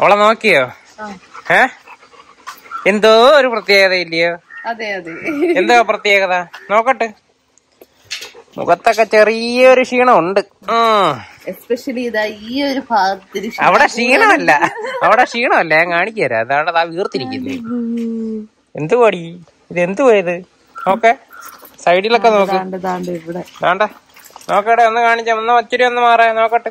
അവളെ നോക്കിയോ? ഏ, എന്തോ ഒരു പ്രത്യേകത ഇല്ലയോ? അതെ അതെ. എന്തോ പ്രത്യേകത നോക്കട്ടെ. മുഖത്തൊക്കെ ചെറിയൊരു ക്ഷീണമുണ്ട്. എസ്പെഷ്യലി ഇതാ ഈ ഒരു ഭാഗത്തിന്. അവിടെ ക്ഷീണമല്ല, അവിടെ ക്ഷീണമല്ല, ഞാൻ കാണിച്ചു തരാം. അതാണ് ആ വീർത്തിരിക്കുന്നത്. എന്തുവാടി ഇത്? എന്തുവായത്? ഓക്കെ, സൈഡിലൊക്കെ നോക്ക്. വേണ്ട നോക്കട്ടെ, ഒന്ന് കാണിച്ചാ, ഒന്ന് ഒത്തിരി ഒന്ന് മാറേ, നോക്കട്ടെ.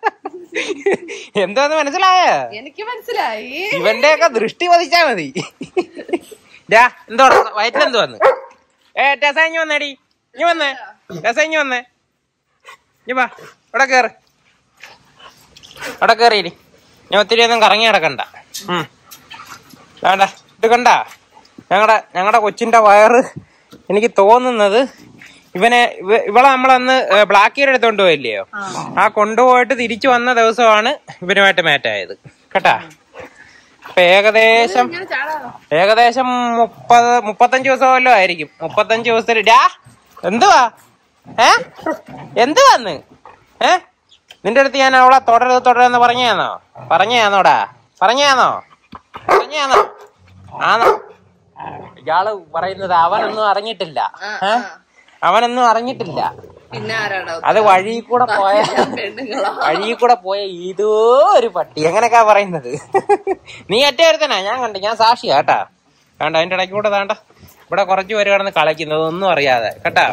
എന്തോന്ന് മനസ്സിലായ? എനിക്ക് മനസ്സിലായി. ഇവന്റെ ഒക്കെ ദൃഷ്ടി പതിച്ചാ മതി. എന്തോ വയറ്റിലെന്ത് വന്ന്. ഏ ടെസ, ഇഞ്ഞി വന്നേടി, ഇഞ്ഞി വന്നേ ടെസ, ഇഞ്ഞി വന്നേ, ഇഞ്ഞി വാ, ഇവിടെ കേറ്, അവിടെ കേറിയില്ലേ. ഞാൻ ഒത്തിരി ഒന്നും കറങ്ങി കിടക്കണ്ട. വേണ്ട, ഇത് കണ്ട ഞങ്ങളുടെ കൊച്ചിന്റെ വയറ്. എനിക്ക് തോന്നുന്നത് ഇവളെ നമ്മളന്ന് ബ്ലാക്കിയുടെ അടുത്ത് കൊണ്ടുപോയില്ലയോ? ആ കൊണ്ടുപോയിട്ട് തിരിച്ചു വന്ന ദിവസമാണ് ഇവനുമായിട്ട് മാറ്റായത് കേട്ടാ. അപ്പൊ ഏകദേശം 35 ദിവസമല്ലോ ആയിരിക്കും. 35 ദിവസത്തിൽ ഡാ എന്തുവാ? എന്തുവാന്ന്? നിന്റെ അടുത്ത് ഞാൻ അവളെ തുടരുന്ന് പറഞ്ഞാന്നോ? ആണോ? ഇയാള് പറയുന്നത് അവനൊന്നും അറിഞ്ഞിട്ടില്ല. പിന്നെ അത് വഴി കൂടെ പോയ ഇതോ ഒരു പട്ടി, അങ്ങനൊക്കെ പറയുന്നത്. നീ അറ്റവരുത്തനാ, ഞാൻ കണ്ടു, ഞാൻ സാക്ഷിയാ കേട്ടാ. വേണ്ട, അതിന്റെ ഇടയ്ക്ക് കൂടെ വേണ്ട, ഇവിടെ കുറച്ചു പേര് കിടന്ന് കളിക്കുന്നത് ഒന്നും അറിയാതെ കേട്ടാ.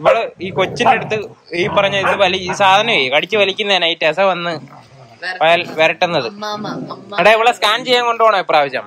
ഇവള് ഈ കൊച്ചിന്റെ അടുത്ത് ഈ പറഞ്ഞ ഇത് ഈ സാധനമേ കടിച്ചു വലിക്കുന്നതിനാ ഈ ടെസ വന്ന് വരട്ടുന്നത്. എടാ, ഇവളെ സ്കാൻ ചെയ്യാൻ കൊണ്ടുപോകണോ ഇപ്രാവശ്യം?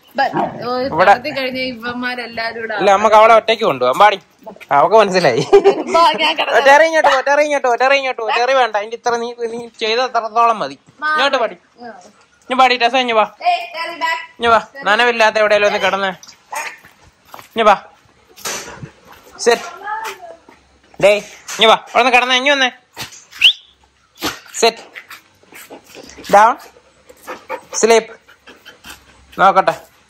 ഇല്ല, നമുക്ക് അവളെ ഒറ്റയ്ക്ക് കൊണ്ടുപോകാം. പാടി, അവക്ക് മനസ്സിലായി. ടെറി വേണ്ട, അതിന്റെ ഇത്ര നീ ചെയ്തത്രത്തോളം മതി. ഇങ്ങോട്ട് പാടി, ഇനി പാടി ടെസ, ഇനി വാ, ഇനി വാ. നനവില്ലാത്ത എവിടെയെങ്കിലും ഒന്ന് കിടന്നേ, ഇനി വാ. സെറ്റ് ഡേ, ഇനി വാ, അവിടെ നിന്ന് കിടന്നേ, ഇനി വന്നേ. Sit down, sleep. നോക്കട്ടെ,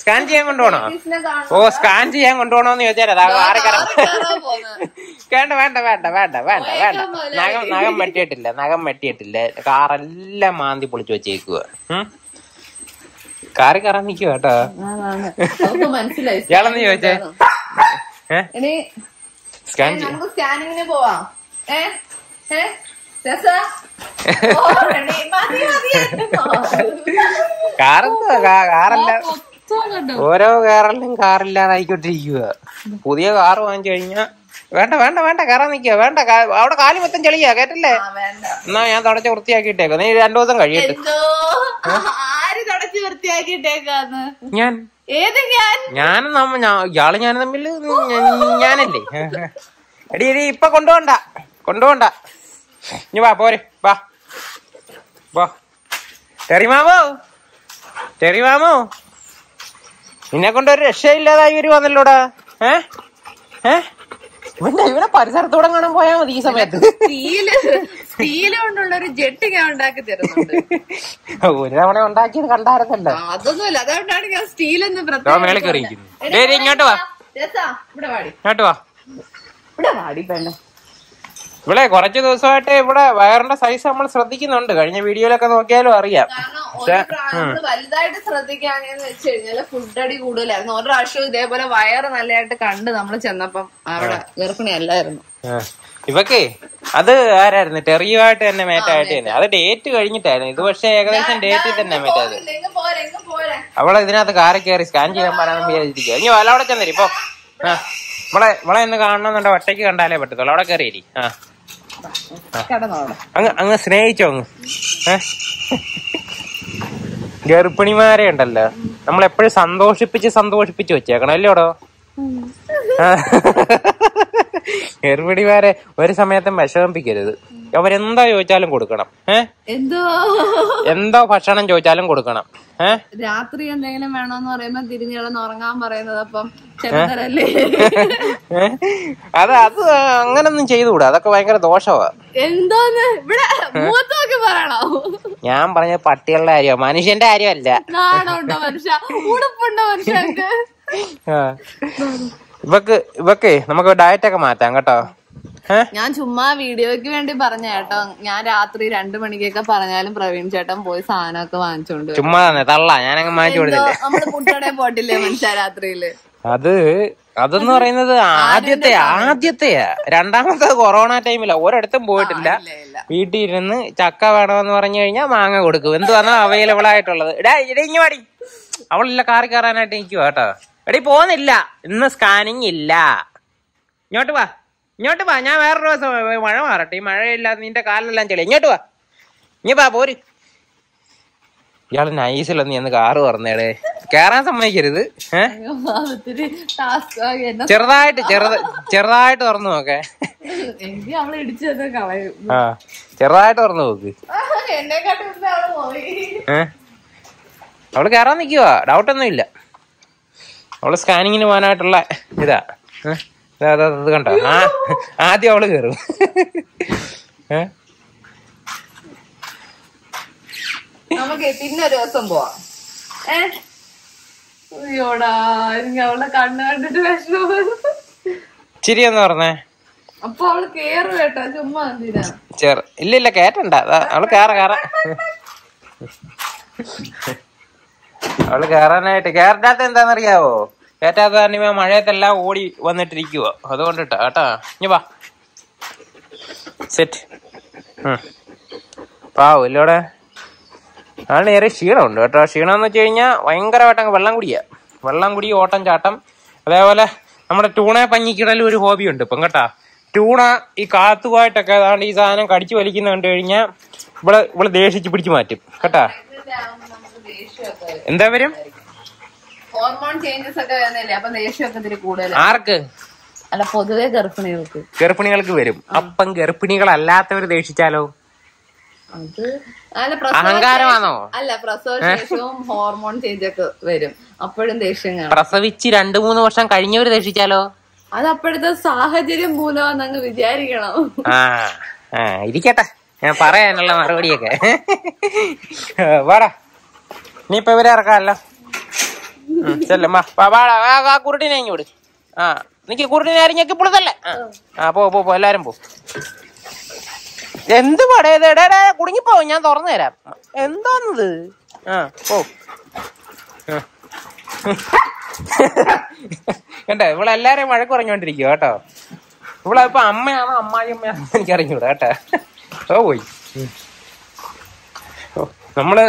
സ്കാൻ ചെയ്യാൻ കൊണ്ടുപോകണോ? ഓ, സ്കാൻ ചെയ്യാൻ കൊണ്ടുപോകണോന്ന് ചോദിച്ചാൽ അതാ ആറ് കരം. വേണ്ട വേണ്ട വേണ്ട വേണ്ട വേണ്ട വേണ്ട, നഖം വെട്ടിയിട്ടില്ല, നഖം വെട്ടിയിട്ടില്ല. കാറെല്ലാം മാന്തി പൊളിച്ചു വെച്ചേക്കുക. കാറി കയറാൻ നിൽക്കുക കേട്ടോ. ഇയാളെന്ന് ചോദിച്ചേ, സ്കാൻ സ്കാനിങ്ങിന് പോവാ. കാറെല്ലാം ഓരോ കാറെല്ലാം കാറില്ലാതായിക്കൊണ്ടിരിക്കുക. പുതിയ കാറ് വാങ്ങിച്ചു കഴിഞ്ഞാ വേണ്ട വേണ്ട വേണ്ട കയറാൻ നിൽക്കുക. വേണ്ട, അവിടെ കാല് മൊത്തം ചെളിയാ കേട്ടല്ലേ. എന്നാ ഞാൻ തുടച്ച് വൃത്തിയാക്കിട്ടേക്ക, നീ 2 ദിവസം കഴിയട്ടെ. ഞാൻ തമ്മിൽ ഞാനല്ലേ. എടി എടി, ഇപ്പൊ കൊണ്ടുപോണ്ട കൊണ്ടുപോണ്ട, ഇനി വാ, പോരെ വാ വാ. ടെറിമാമോ, ടെറിമാമോ, നിന്നെ കൊണ്ടൊരു രക്ഷയില്ലാതായി ഇവര് വന്നല്ലോടാ. ഇവിടെ പരിസരത്തോടെ കാണാൻ പോയാ മതി ഈ സമയത്ത്. സ്റ്റീലുകൊണ്ടുള്ളൊരു ജെട്ടി ഞാൻ ഉണ്ടാക്കി തരുന്നുണ്ട്. ഒരു തവണ ഉണ്ടാക്കിയത് കണ്ടായിരുന്നല്ലോ. അതൊന്നുമില്ല, അതുകൊണ്ടാണ് ഞാൻ സ്റ്റീൽ എന്ന് പ്രത്യേകം. ഇങ്ങോട്ട് വാ, ഇങ്ങോട്ട് വാ, ഇവിടെ വാടി പെണ്ണു. ഇവിടെ കുറച്ച് ദിവസമായിട്ട് ഇവിടെ വയറിന്റെ സൈസ് നമ്മൾ ശ്രദ്ധിക്കുന്നുണ്ട്. കഴിഞ്ഞ വീഡിയോയിലൊക്കെ നോക്കിയാലും അറിയാം. വലുതായിട്ട് ശ്രദ്ധിക്കുകയാണെന്ന് വെച്ച് കഴിഞ്ഞാൽ ഫുഡ് അടി കൂടുതലായിരുന്നു. ഒരു പ്രാവശ്യം ഇതേപോലെ വയറ് നല്ലതായിട്ട് കണ്ട് നമ്മൾ ചെന്നപ്പം അവിടെ ഗർഭിണി അല്ലായിരുന്നു. ഇവക്കെ അത് ആരായിരുന്നു? ടെറിയുമായിട്ട് തന്നെ മേറ്റായിട്ട് തന്നെ. അത് ഡേറ്റ് കഴിഞ്ഞിട്ടായിരുന്നു ഇത്. പക്ഷെ ഏകദേശം ഡേറ്റിൽ തന്നെ മേറ്റായത്. അവളെ ഇതിനകത്ത് കാറി കയറി സ്കാൻ ചെയ്യാൻ പറയാൻ വിചാരിച്ചിരിക്കുക. ഇനി വല അവിടെ ചെന്നേരി. ഇപ്പൊ നമ്മളെ നമ്മളെ ഒന്ന് കാണണമെന്നുണ്ടോ? ഒറ്റയ്ക്ക് കണ്ടാലേ പറ്റത്തുള്ളൂ. അവിടെ കയറിയേരി. ആ അങ്ങ് അങ്ങ് സ്നേഹിച്ചോ? അങ്ങ് ഗർഭിണിമാരെ ഉണ്ടല്ലോ നമ്മളെപ്പോഴും സന്തോഷിപ്പിച്ച് സന്തോഷിപ്പിച്ച് വെച്ചേക്കണം അല്ലേ? ഓടോ ഗർഭിണിമാരെ ഒരു സമയത്തും വിഷമിപ്പിക്കരുത്. അവരെന്താ ചോദിച്ചാലും കൊടുക്കണം. എന്തോ ഭക്ഷണം ചോദിച്ചാലും കൊടുക്കണം. രാത്രി എന്തെങ്കിലും വേണോന്ന് പറയുമ്പോ തിരിഞ്ഞിടന്ന് ഉറങ്ങാൻ പറയുന്നത് അപ്പം ചെറുതല്ലേ. അത് അങ്ങനൊന്നും ചെയ്തുകൂടാ. അതൊക്കെ ഭയങ്കര ദോഷമാ. എന്തോന്ന് ഇവിടെ പറയണോ? ഞാൻ പറഞ്ഞ പട്ടികളുടെ കാര്യോ മനുഷ്യന്റെ കാര്യമല്ല. നാണോണ്ടോ മനുഷ്യ? ഉടുപ്പുണ്ടോ മനുഷ്യർക്ക്? ഇവക്കെ നമുക്ക് ഡയറ്റ് ഒക്കെ മാറ്റാം കേട്ടോ. ഞാൻ ചുമ്മാ വീഡിയോയ്ക്ക് വേണ്ടി പറഞ്ഞ കേട്ടോ. ഞാൻ രാത്രി 2 മണിക്കൊക്കെ പറഞ്ഞാലും പ്രവീൺ ചേട്ടൻ പോയി സാധനമൊക്കെ വാങ്ങിച്ചോണ്ട് ചുമ്മാ തള്ള ഞാനങ്ങ് മാറ്റി കൊടുത്തില്ല. നമ്മള് കുട്ടികളെ പോട്ടില്ലേ മനുഷ്യ രാത്രിയില്? അതെന്ന് പറയുന്നത് ആദ്യത്തെയാ. രണ്ടാമത്തെ കൊറോണ ടൈമിലാ. ഒരിടത്തും പോയിട്ടില്ല. വീട്ടിൽ ഇരുന്ന് ചക്ക വേണമെന്ന് പറഞ്ഞു കഴിഞ്ഞാൽ മാങ്ങ കൊടുക്കും. എന്ത് വന്നാ അവൈലബിൾ ആയിട്ടുള്ളത്. ഇടയിഞ്ഞു പാടി അവളില്ല കാറി കയറാനായിട്ട് നിൽക്കുക കേട്ടോ. എടീ പോന്നില്ല. ഇന്ന് സ്കാനിങ് ഇല്ല. ഇങ്ങോട്ട് വാ. ഞാൻ വേറൊരു ദിവസം മഴ മാറട്ടെ. ഈ മഴയില്ലാതെ നിന്റെ കാലെല്ലാം ചെളി. ഇങ്ങോട്ട് വാ. ഇനി പാ പോര്. ഇയാള് നൈസിലൊന്ന് ചെന്ന് കാറ് പറഞ്ഞേടേ. കേറാൻ സമ്മതിക്കരുത്. ചെറുതായിട്ട് തുറന്നു നോക്കേ. ആ ചെറുതായിട്ട് തുറന്നു നോക്ക്. അവള് കേറാൻ നിക്കുവാ. ഡൗട്ടൊന്നും ഇല്ല. അവള് സ്കാനിങ്ങിന് പോകാനായിട്ടുള്ള ഇതാ. അത് കണ്ടോ? ആദ്യം അവള് കയറും. പിന്നൊരു ദിവസം പോവാം. അവളെ കണ്ണ് കണ്ടിട്ട് വിഷമം. ചിരിയെന്ന് പറഞ്ഞേ. അപ്പൊ അവള് കേറും കേട്ടോ. ചുമ്മാ ഇല്ല കേട്ടണ്ട. അവള് കേറാൻ അവള് കേറാനായിട്ട് കേരറ്റാത്ത എന്താന്നറിയാവോ? കേറ്റാത്ത കാരണം മഴയത്തെല്ലാം ഓടി വന്നിട്ടിരിക്കുവോ. അതുകൊണ്ടിട്ടാ കേട്ടാ. ഇനി വാ. സെറ്റ് പാവോ ഇല്ലോടെ. ആളിനേറെ ക്ഷീണമുണ്ട് കേട്ടോ. ക്ഷീണം എന്ന് വെച്ച് കഴിഞ്ഞാൽ ഭയങ്കരമായിട്ടങ്ങ് വെള്ളം കുടി ഓട്ടം ചാട്ടം. അതേപോലെ നമ്മുടെ ടൂണ പഞ്ഞിക്കിടലും ഒരു ഹോബി ഉണ്ട് ഇപ്പം കേട്ടാ. ടൂണ ഈ കാത്തുമായിട്ടൊക്കെ അതാണ്ട് ഈ സാധനം കടിച്ചു വലിക്കുന്ന കണ്ടു കഴിഞ്ഞാൽ ഇവിടെ ദേഷിച്ച് പിടിച്ചു മാറ്റും കേട്ടാ. എന്താ വരും? ഹോർമോൺ ചേഞ്ചസ് ഒക്കെ വരുന്നില്ലേ? അപ്പൊ ദേഷ്യമൊക്കെ ഇതിൽ കൂടുതൽ ആർക്ക്? അല്ല പൊതുവെ ഗർഭിണികൾക്ക് വരും. അപ്പം ഗർഭിണികളല്ലാത്തവർ ദേഷിച്ചാലോ? അത് അഹങ്കാരമാണോ? അല്ല പ്രസവശേഷവും ഹോർമോൺ ചേഞ്ച് ഒക്കെ വരും. അപ്പോഴും ദേഷ്യം. പ്രസവിച്ച് 2-3 വർഷം കഴിഞ്ഞവർ ദേഷിച്ചാലോ? അത് അപ്പോഴത്തെ സാഹചര്യം മൂലമാണെന്ന് വിചാരിക്കണം. ഇരിക്കട്ടെ ഞാൻ പറയാനുള്ള മറുപടിയൊക്കെ. വാടാ നീ ഇപ്പൊ ഇവരെ ഇറക്കാമല്ലോ. ചെല്ലും വാടാ കുരുട്ടിനെ ഇങ്ങോട്ട്. ആ നിക്ക് കുരുട്ടിനെ അരിഞ്ഞൊക്കെ ഇപ്പോഴത്തല്ലേ? ആ പോ എല്ലാരും പോ. എന്ത് പടയത്? എടാ കുടുങ്ങിപ്പോ ഞാൻ തുറന്നു തരാം. എന്താന്നത്? ആ പോ. കണ്ടോ ഇവളെല്ലാരും വഴക്ക് പറഞ്ഞോണ്ടിരിക്കുക കേട്ടോ. ഇവളിപ്പൊ അമ്മയാണോ അമ്മായിയമ്മയാണോ എനിക്ക് അറിഞ്ഞൂടാ കേട്ടാ. ഓ പോയി. നമ്മള്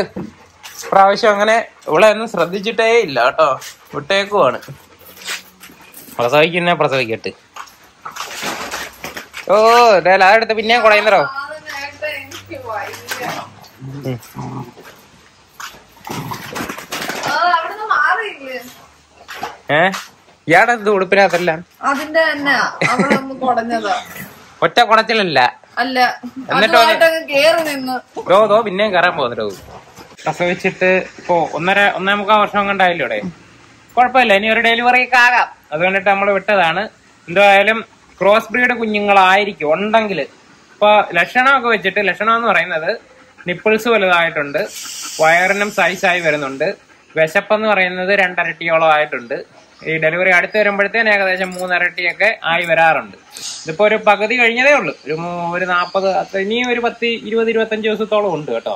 പ്രാവശ്യം അങ്ങനെ ഇവിടെ ഒന്നും ശ്രദ്ധിച്ചിട്ടേ ഇല്ല കേട്ടോ. വിട്ടേക്കുവാണ്. പ്രസവിക്കട്ടെ. ഓ അതെടുത്ത് പിന്നെ കുടയുന്നോ? ഇയാടെ ഉടുപ്പിനകത്തെല്ലാം അതിന്റെ തന്നെ ഒറ്റ കുടച്ചിലല്ല. അല്ല എന്നിട്ടോ ഓതോ പിന്നെയും കയറാൻ പോകുന്നുണ്ടോ? പ്രസവിച്ചിട്ട് ഇപ്പോ 1.5-1.25 വർഷം കണ്ടായില്ലോടെ. കുഴപ്പമില്ല. ഇനി ഒരു ഡെലിവറി ഒക്കെ ആകാം. അതുകൊണ്ടിട്ട് നമ്മൾ വിട്ടതാണ്. എന്തായാലും ക്രോസ് ബ്രീഡ് കുഞ്ഞുങ്ങളായിരിക്കും ഉണ്ടെങ്കിൽ. ഇപ്പോൾ ലക്ഷണമൊക്കെ വെച്ചിട്ട് ലക്ഷണം എന്ന് പറയുന്നത് നിപ്പിൾസ് വലുതായിട്ടുണ്ട്, വയറിനും സൈസായി വരുന്നുണ്ട്, വിശപ്പെന്ന് പറയുന്നത് 2 ഇരട്ടിയോളം ആയിട്ടുണ്ട്, ഈ ഡെലിവറി അടുത്ത് വരുമ്പോഴത്തേന് ഏകദേശം 3 ഇരട്ടിയൊക്കെ ആയി വരാറുണ്ട്. ഇതിപ്പോൾ ഒരു പകുതി കഴിഞ്ഞതേ ഉള്ളൂ, ഒരു 40 ഇനിയും ഒരു 10, 20, 25 ദിവസത്തോളം ഉണ്ട് കേട്ടോ.